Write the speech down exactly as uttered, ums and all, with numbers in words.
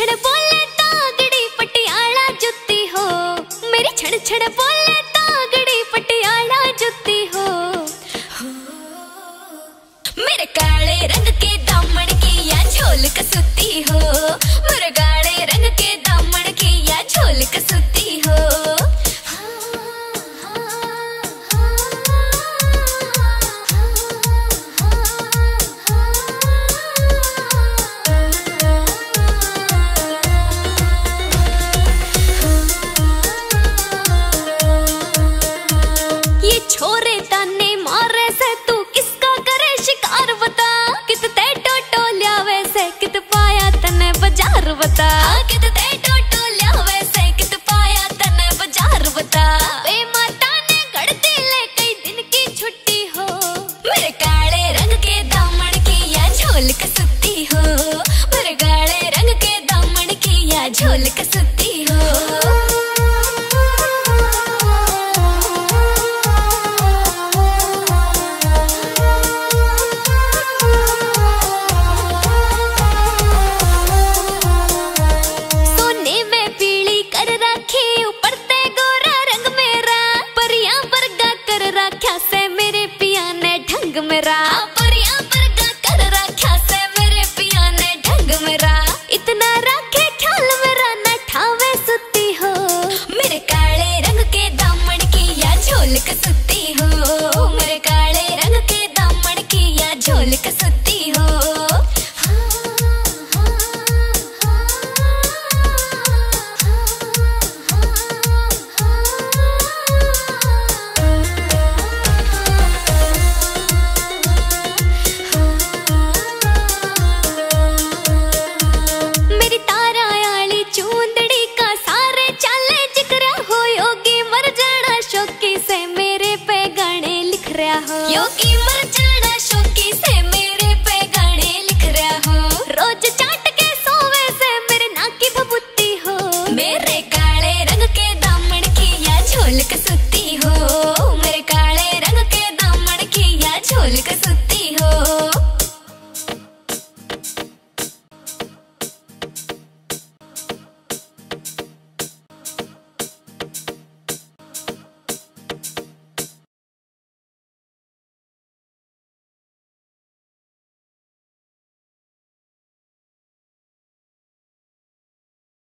छड़ बोले तागड़ी पटियाला जुत्ती हो, मेरी छड़ छड़ बोले तागड़ी पटियाला जुत्ती हो, मेरे काले रंग के दामन की या झोल कसुती हो, मेरे काले रंग के दामन की या झोल कसुती हो। छोरे ताने मारे से तू किसका करे शिकार बता, कितने टोटो लिया वैसे कित पाया तने बाजार बता, कितने टोटो लिया वैसे कित पाया तने बाजार बता। बे माता ने गड़ते ले कई दिन की छुट्टी हो, मेरे काले रंग के दामन की या झोल कसुती हो, मेरे काले रंग के दामन की या झोल कसुती हो। मेरा परिया परगा कर रखा से मेरे पिया ने ढंग मेरा, इतना रखे ख्याल मेरा न ठावे सुती हो, मेरे काले रंग के दामन की या झोल कसुती हो, मेरे काले रंग के दामन की या झोल कसुती हो। योगी